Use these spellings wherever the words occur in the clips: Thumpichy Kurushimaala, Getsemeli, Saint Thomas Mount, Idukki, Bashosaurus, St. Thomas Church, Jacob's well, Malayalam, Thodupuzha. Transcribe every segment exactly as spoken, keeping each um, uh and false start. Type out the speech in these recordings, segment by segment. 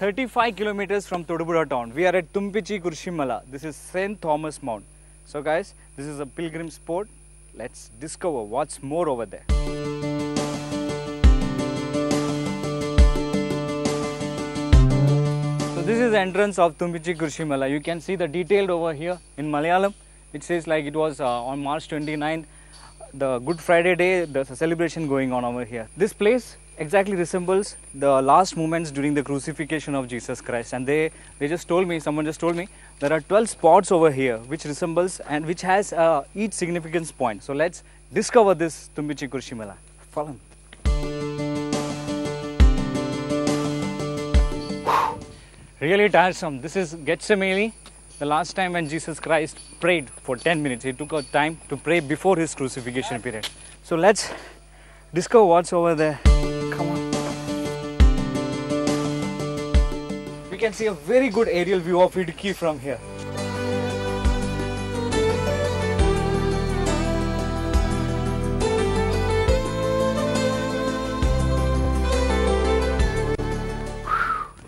thirty-five kilometers from Thodupuzha town. We are at Thumpichy Kurushimaala. This is Saint Thomas Mount. So guys, this is a pilgrim spot. Let's discover what's more over there. So this is the entrance of Thumpichy Kurushimaala. You can see the detailed over here in Malayalam. It says like it was uh, on March twenty-ninth, the Good Friday day, there's a celebration going on over here. This place exactly resembles the last moments during the crucifixion of Jesus Christ, and they they just told me, someone just told me there are twelve spots over here which resembles and which has uh, each significance point. So let's discover this Thumpichy Kurushimaala. Follow me. Really tiresome. This is Getsemeli, the last time when Jesus Christ prayed for ten minutes. He took out time to pray before his crucifixion period. So let's discover what's over there. You can see a very good aerial view of Idukki from here.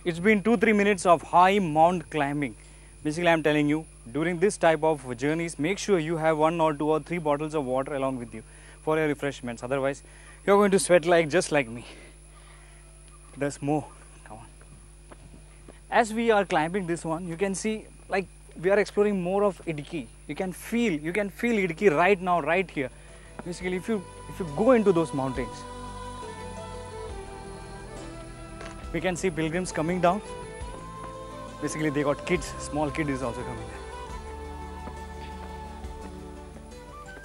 It's been two to three minutes of high mount climbing. Basically, I'm telling you, during this type of journeys, make sure you have one or two or three bottles of water along with you for your refreshments. Otherwise, you're going to sweat like just like me. There's more. As we are climbing this one, you can see like we are exploring more of Idukki. You can feel, you can feel Idukki right now, right here. Basically, if you if you go into those mountains, we can see pilgrims coming down. Basically, they got kids. Small kid is also coming down.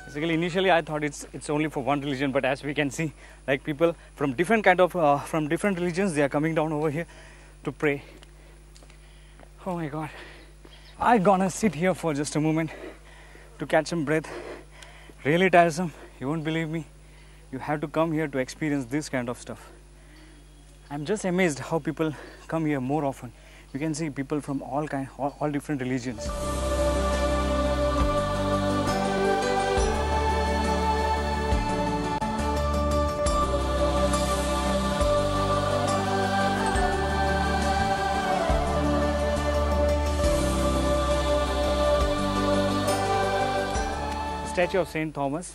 Basically, initially I thought it's it's only for one religion, but as we can see, like people from different kind of uh, from different religions, they are coming down over here to pray. Oh my God, I'm gonna sit here for just a moment to catch some breath. Really tiresome, you won't believe me. You have to come here to experience this kind of stuff. I'm just amazed how people come here more often. You can see people from all kind, all, all different religions. Statue of Saint Thomas.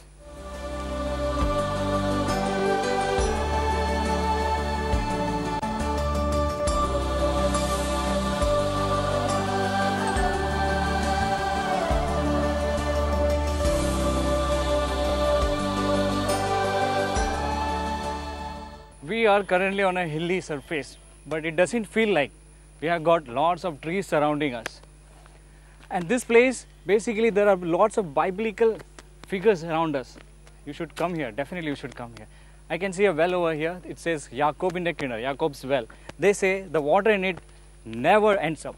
We are currently on a hilly surface, but it doesn't feel like. We have got lots of trees surrounding us. And this place, basically, there are lots of biblical figures around us. You should come here, definitely you should come here. I can see a well over here. It says Jacob in the Kinder, Jacob's well. They say the water in it never ends up.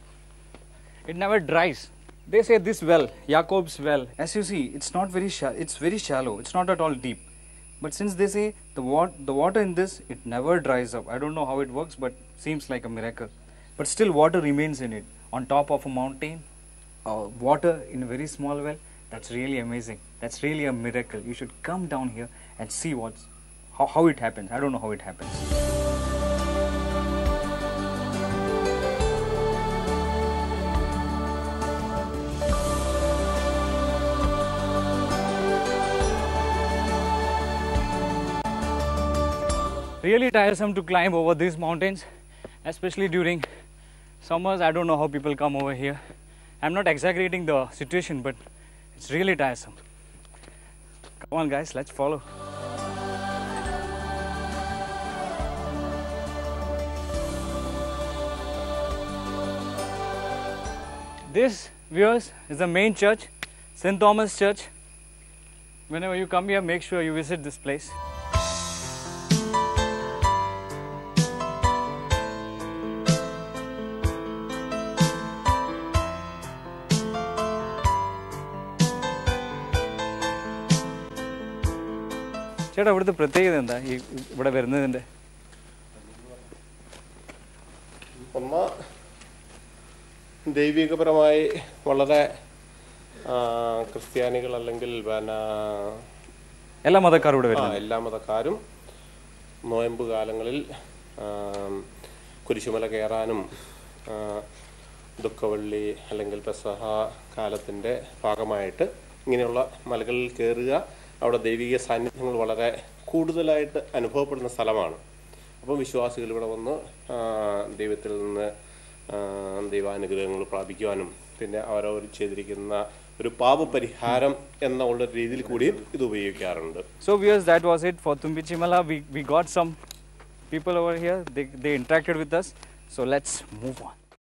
It never dries. They say this well, Jacob's well, as you see, it's not very shallow, it's very shallow, it's not at all deep. But since they say the, wat the water in this, it never dries up. I don't know how it works, but seems like a miracle. But still water remains in it, on top of a mountain. Uh, water in a very small well. That's really amazing. That's really a miracle. You should come down here and see what's how, how it happens. I don't know how it happens. Really tiresome to climb over these mountains, especially during summers. I don't know how people come over here. I'm not exaggerating the situation, but it's really tiresome. Come on guys, let's follow. This, viewers, is the main church, Saint Thomas Church. Whenever you come here, make sure you visit this place. ചേട്ടാ, ഇവിടുത്തെ പ്രത്യേകത എന്താ? ഈ ഇവിടെ വരുന്നതിന്റെ അമ്മ ദൈവികപരമായി വളരെ ക്രിസ്ത്യാനികൾ അല്ലെങ്കിൽ പിന്നെ എല്ലാ മതക്കാരും ഇവിടെ വരുന്നു. എല്ലാ മതക്കാരും നോയമ്പ് കാലങ്ങളിൽ കുരിശുമല കയറാനും ദുഃഖവള്ളി അല്ലെങ്കിൽ പെസഹ കാലത്തിൻ്റെ ഭാഗമായിട്ട് ഇങ്ങനെയുള്ള മലകളിൽ കയറുക. അവിടെ ദൈവിക സാന്നിധ്യങ്ങൾ വളരെ കൂടുതലായിട്ട് അനുഭവപ്പെടുന്ന സ്ഥലമാണ്. അപ്പം വിശ്വാസികൾ ഇവിടെ വന്ന് ദൈവത്തിൽ നിന്ന് ദൈവാനുഗ്രഹങ്ങൾ പ്രാപിക്കുവാനും പിന്നെ അവരവർ ചെയ്തിരിക്കുന്ന ഒരു പാപപരിഹാരം എന്ന ഉള്ള രീതിയിൽ കൂടിയും ഇത് ഉപയോഗിക്കാറുണ്ട്. So viewers that was it for Thumbichimala. We we got some people over here, they, they interacted with us, so let's move on.